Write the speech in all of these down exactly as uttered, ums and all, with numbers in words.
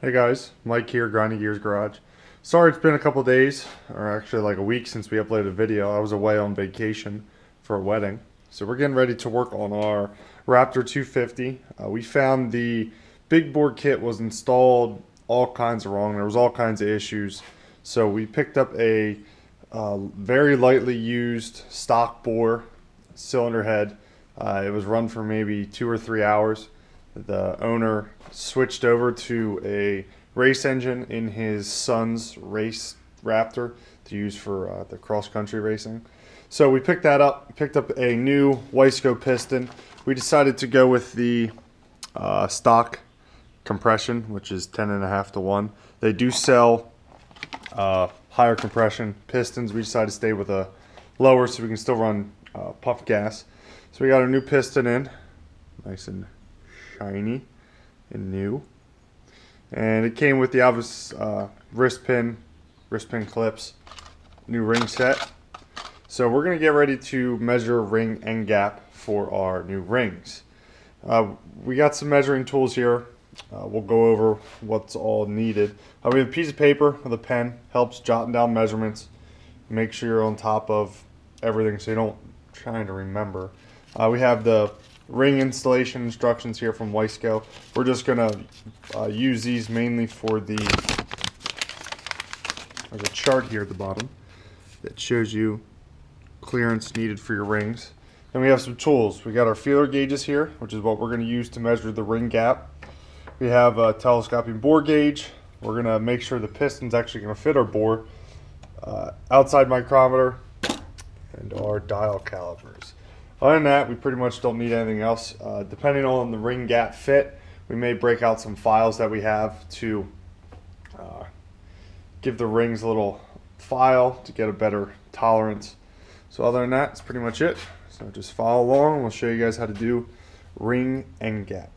Hey guys, Mike here, Grinding Gears Garage. Sorry it's been a couple days, or actually like a week since we uploaded a video. I was away on vacation for a wedding. So we're getting ready to work on our Raptor two fifty. Uh, we found the big board kit was installed all kinds of wrong. There was all kinds of issues. So we picked up a uh, very lightly used stock bore cylinder head. Uh, it was run for maybe two or three hours. The owner switched over to a race engine in his son's race Raptor to use for uh, the cross-country racing. So we picked that up, picked up a new Wiseco piston. We decided to go with the uh, stock compression, which is ten and a half to one. They do sell uh, higher compression pistons. We decided to stay with a lower so we can still run uh, puff gas. So we got our new piston in, nice and shiny and new, and it came with the obvious uh, wrist pin wrist pin clips, new ring set. So we're gonna get ready to measure ring end gap for our new rings. Uh, we got some measuring tools here. Uh, we'll go over what's all needed. Uh, we have a piece of paper with a pen, helps jotting down measurements. Make sure you're on top of everything so you don't trying to remember. Uh, we have the ring installation instructions here from Wiseco. We're just gonna uh, use these mainly for the, there's a chart here at the bottom that shows you clearance needed for your rings. Then we have some tools. We got our feeler gauges here, which is what we're gonna use to measure the ring gap. We have a telescoping bore gauge. We're gonna make sure the piston's actually gonna fit our bore. Uh, outside micrometer and our dial calipers. Other than that, we pretty much don't need anything else. Uh, depending on the ring gap fit, we may break out some files that we have to uh, give the rings a little file to get a better tolerance. So other than that, that's pretty much it. So just follow along. We'll show you guys how to do ring end gap.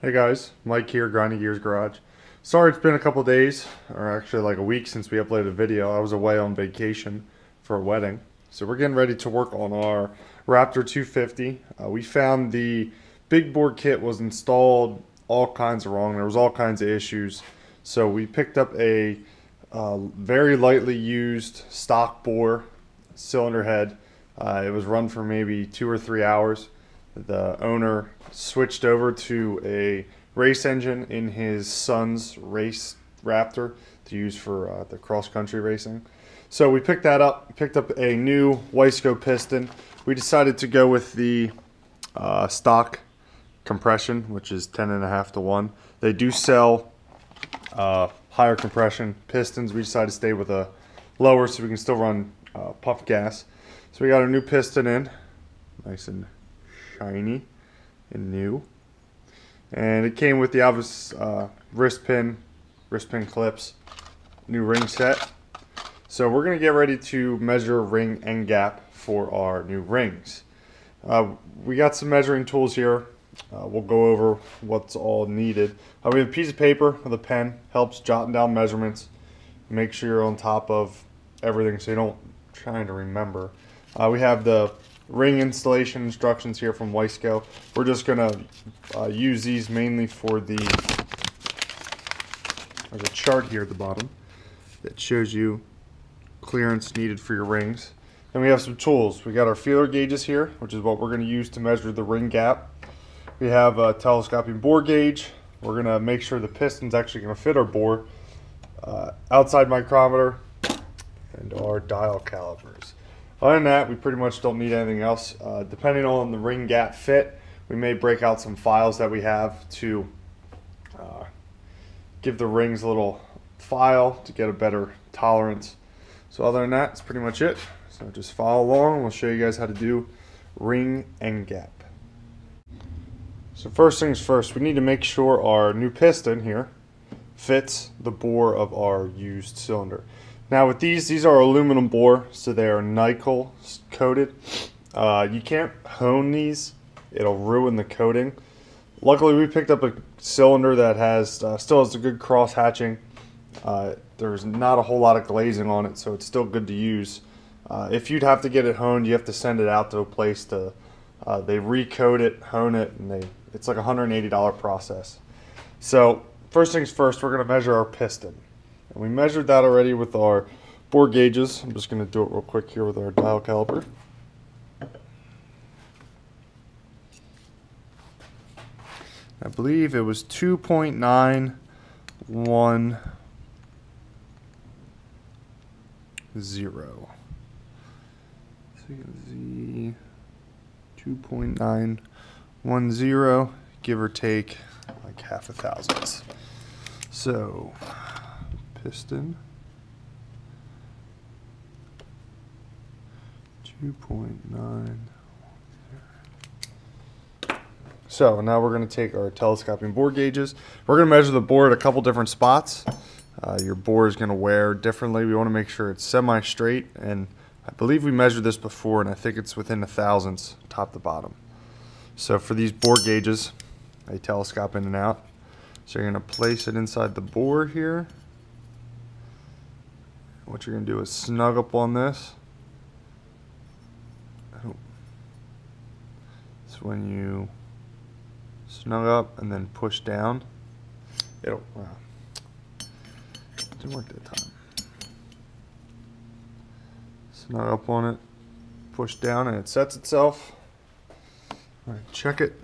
Hey guys, Mike here, Grinding Gears Garage. Sorry it's been a couple days, or actually like a week since we uploaded a video. I was away on vacation for a wedding. So we're getting ready to work on our Raptor two fifty. Uh, we found the big board kit was installed all kinds of wrong. There was all kinds of issues. So we picked up a uh, very lightly used stock bore cylinder head. Uh, it was run for maybe two or three hours. The owner switched over to a race engine in his son's race Raptor to use for uh, the cross-country racing. So we picked that up, picked up a new Wiseco piston. We decided to go with the uh, stock compression, which is ten and a half to one. They do sell uh, higher compression pistons. We decided to stay with a lower so we can still run uh, puff gas. So we got our new piston in, nice and shiny and new. And it came with the obvious uh, wrist pin, wrist pin clips, new ring set. So we're gonna get ready to measure ring end gap for our new rings. Uh, we got some measuring tools here. Uh, we'll go over what's all needed. Uh, we have a piece of paper with a pen, helps jotting down measurements. Make sure you're on top of everything so you don't trying to remember. Uh, we have the ring installation instructions here from Wiseco. We're just gonna uh, use these mainly for the, there's a chart here at the bottom that shows you clearance needed for your rings. Then we have some tools. We got our feeler gauges here, which is what we're gonna use to measure the ring gap. We have a telescoping bore gauge. We're gonna make sure the piston's actually gonna fit our bore. Uh, outside micrometer and our dial calipers. Other than that, we pretty much don't need anything else. Uh, depending on the ring gap fit, we may break out some files that we have to uh, give the rings a little file to get a better tolerance. So other than that, that's pretty much it. So just follow along. We'll show you guys how to do ring end gap. So first things first, we need to make sure our new piston here fits the bore of our used cylinder. Now with these, these are aluminum bore, so they are nickel coated. Uh, you can't hone these, it'll ruin the coating. Luckily we picked up a cylinder that has uh, still has a good cross hatching. Uh, there's not a whole lot of glazing on it, so it's still good to use. Uh, if you'd have to get it honed, you have to send it out to a place to Uh, they recode it, hone it, and they it's like a one hundred eighty dollar process. So first things first, we're going to measure our piston. And we measured that already with our bore gauges. I'm just going to do it real quick here with our dial caliper. I believe it was two point nine one zero. Z two point nine one zero, give or take like half a thousandths. So piston two point nine. So now we're going to take our telescoping bore gauges. We're going to measure the bore at a couple different spots. Uh, your bore is going to wear differently. We want to make sure it's semi-straight, and I believe we measured this before, and I think it's within a thousandths, top to bottom. So for these bore gauges, they telescope in and out. So you're going to place it inside the bore here. What you're going to do is snug up on this. It's when you snug up and then push down. It'll, wow. It didn't work that time. Snug up on it, push down, and it sets itself. All right, check it.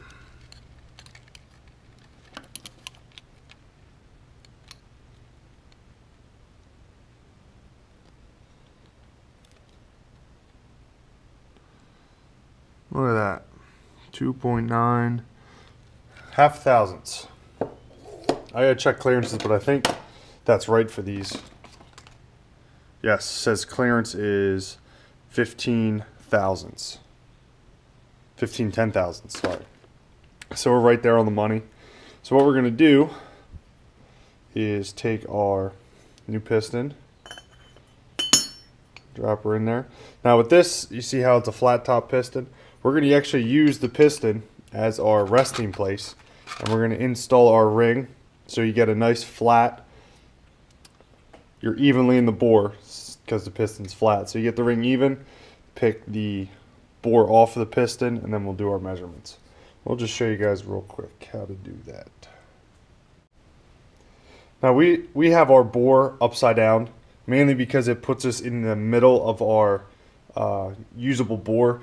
Look at that, two point nine, half thousandths. I gotta check clearances, but I think that's right for these. Yes, says clearance is fifteen thousandths. fifteen ten thousandths, sorry. So we're right there on the money. So what we're gonna do is take our new piston, drop her in there. Now with this, you see how it's a flat top piston? We're going to actually use the piston as our resting place, and we're going to install our ring so you get a nice flat, you're evenly in the bore because the piston's flat. So you get the ring even, pick the bore off of the piston, and then we'll do our measurements. We'll just show you guys real quick how to do that. Now we, we have our bore upside down, mainly because it puts us in the middle of our uh, usable bore.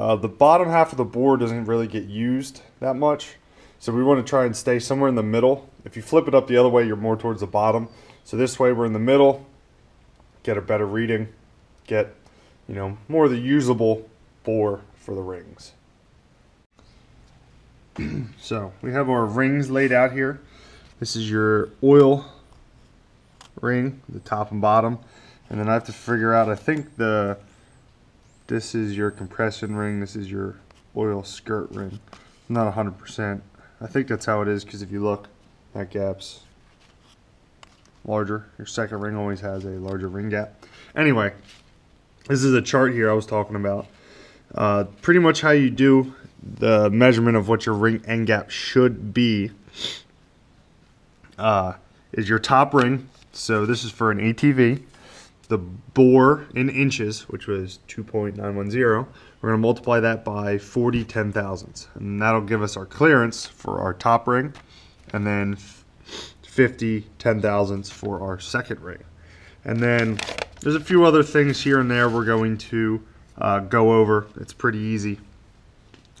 Uh, the bottom half of the bore doesn't really get used that much, so we want to try and stay somewhere in the middle. If you flip it up the other way, you're more towards the bottom. So this way we're in the middle, get a better reading, get, you know, more of the usable bore for the rings. So we have our rings laid out here. This is your oil ring, the top and bottom, and then I have to figure out, I think the this is your compression ring, this is your oil skirt ring. I'm not one hundred percent. I think that's how it is, because if you look, that gap's larger. Your second ring always has a larger ring gap. Anyway, this is a chart here I was talking about. Uh, pretty much how you do the measurement of what your ring end gap should be uh, is your top ring. So this is for an A T V. The bore in inches, which was two point nine one zero, we're going to multiply that by forty ten thousandths, and that'll give us our clearance for our top ring, and then fifty ten thousandths for our second ring. And then there's a few other things here and there we're going to uh, go over. It's pretty easy.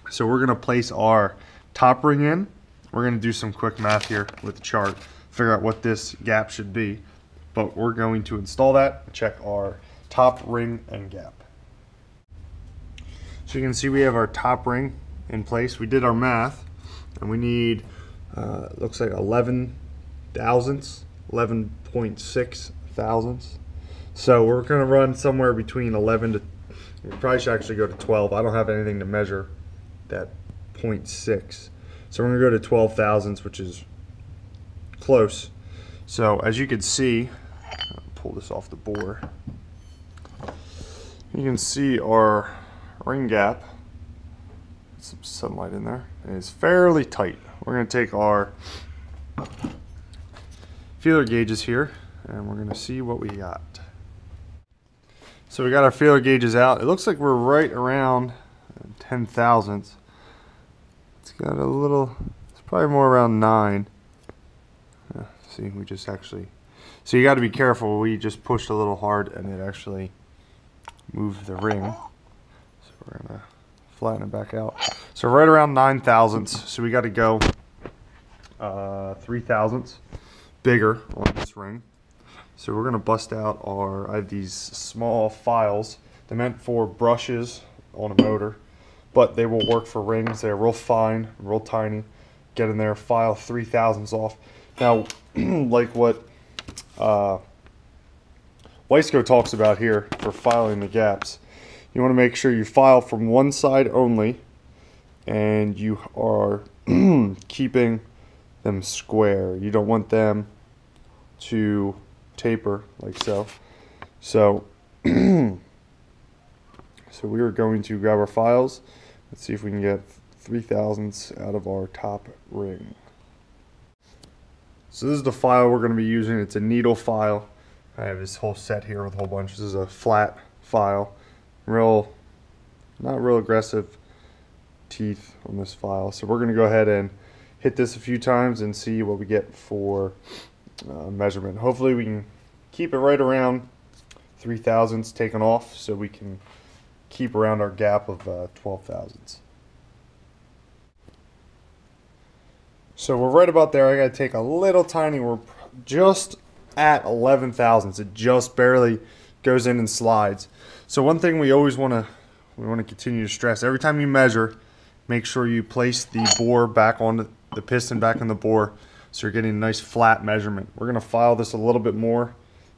So we're going to place our top ring in. We're going to do some quick math here with the chart, figure out what this gap should be. But we're going to install that and check our top ring end gap. So you can see we have our top ring in place. We did our math, and we need, uh, looks like eleven thousandths, eleven point six thousandths. So we're going to run somewhere between eleven to, we probably should actually go to twelve. I don't have anything to measure that zero point six. So we're going to go to twelve thousandths, which is close. So as you can see, pull this off the bore. You can see our ring gap, some sunlight in there, and it's fairly tight. We're going to take our feeler gauges here, and we're going to see what we got. So we got our feeler gauges out. It looks like we're right around ten thousandths. It's got a little, it's probably more around nine. Uh, see, we just actually, so you got to be careful. We just pushed a little hard and it actually moved the ring. So we're going to flatten it back out. So right around nine thousandths. So we got to go uh, three thousandths bigger on this ring. So we're going to bust out our, I have these small files. They're meant for brushes on a motor, but they will work for rings. They're real fine, real tiny. Get in there, file three thousandths off. Now, like what uh, Wiseco talks about here for filing the gaps, you want to make sure you file from one side only, and you are keeping them square. You don't want them to taper like so. So so we are going to grab our files. Let's see if we can get three thousandths out of our top ring. So this is the file we're going to be using. It's a needle file. I have this whole set here with a whole bunch. This is a flat file. Real, not real aggressive teeth on this file. So we're going to go ahead and hit this a few times and see what we get for Uh, measurement. Hopefully we can keep it right around three thousandths taken off, so we can keep around our gap of uh, twelve thousandths. So we're right about there. I gotta take a little tiny, we're just at eleven thousandths. It just barely goes in and slides. So one thing we always want to we want to continue to stress, every time you measure, make sure you place the bore back on the, the piston back on the bore. So you're getting a nice flat measurement. We're gonna file this a little bit more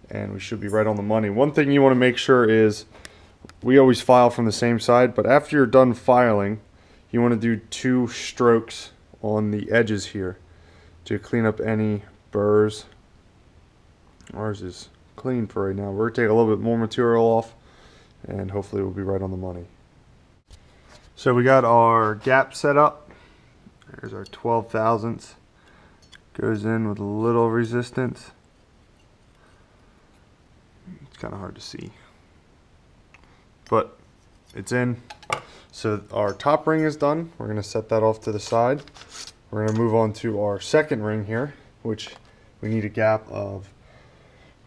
and we should be right on the money. One thing you wanna make sure is, we always file from the same side, but after you're done filing, you wanna do two strokes on the edges here to clean up any burrs. Ours is clean for right now. We're gonna take a little bit more material off and hopefully we'll be right on the money. So we got our gap set up. There's our twelve thousandths. Goes in with a little resistance. It's kind of hard to see, but it's in. So our top ring is done. We're gonna set that off to the side. We're gonna move on to our second ring here, which we need a gap of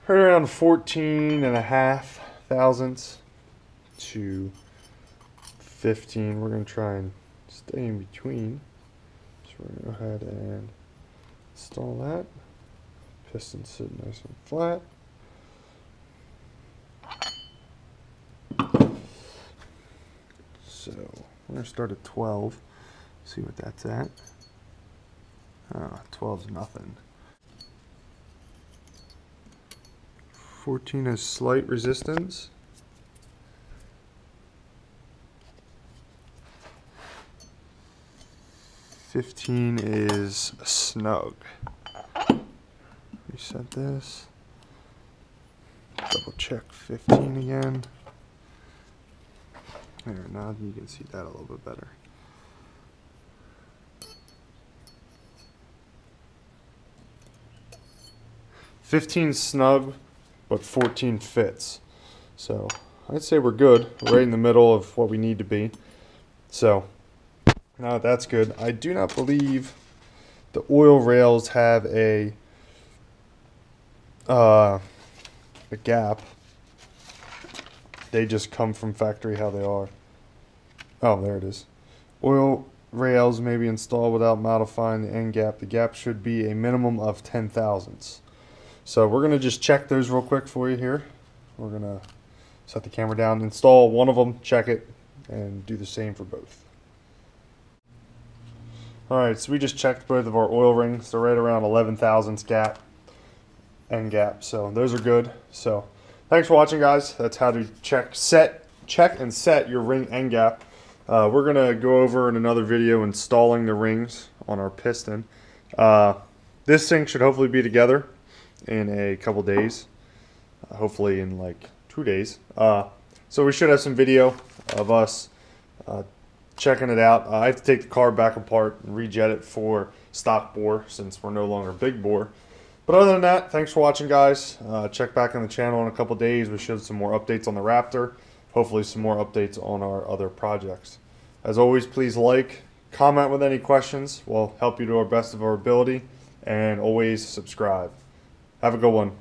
right around fourteen and a half thousandths to fifteen. We're gonna try and stay in between. So we're gonna go ahead and install that. Piston sit nice and flat. So we're gonna start at twelve. See what that's at. Ah, twelve's nothing. fourteen has slight resistance. fifteen is snug. Reset this. Double check fifteen again. There, now you can see that a little bit better. fifteen snug, but fourteen fits. So I'd say we're good, right in the middle of what we need to be. So now that's good. I do not believe the oil rails have a uh, a gap. They just come from factory how they are. Oh, there it is. Oil rails may be installed without modifying the end gap. The gap should be a minimum of ten thousandths. So we're gonna just check those real quick for you here. We're gonna set the camera down, install one of them, check it, and do the same for both. Alright, so we just checked both of our oil rings. They're right around eleven thousandths gap, end gap. So those are good. So thanks for watching, guys. That's how to check, set, check and set your ring end gap. Uh, we're gonna go over in another video installing the rings on our piston. Uh, this thing should hopefully be together in a couple days. Uh, hopefully in like two days. Uh, so we should have some video of us Uh, checking it out. Uh, I have to take the car back apart and rejet it for stock bore since we're no longer big bore. But other than that, thanks for watching, guys. Uh, check back on the channel in a couple days. We should have some more updates on the Raptor, hopefully some more updates on our other projects. As always, please like, comment with any questions. We'll help you to our best of our ability, and always subscribe. Have a good one.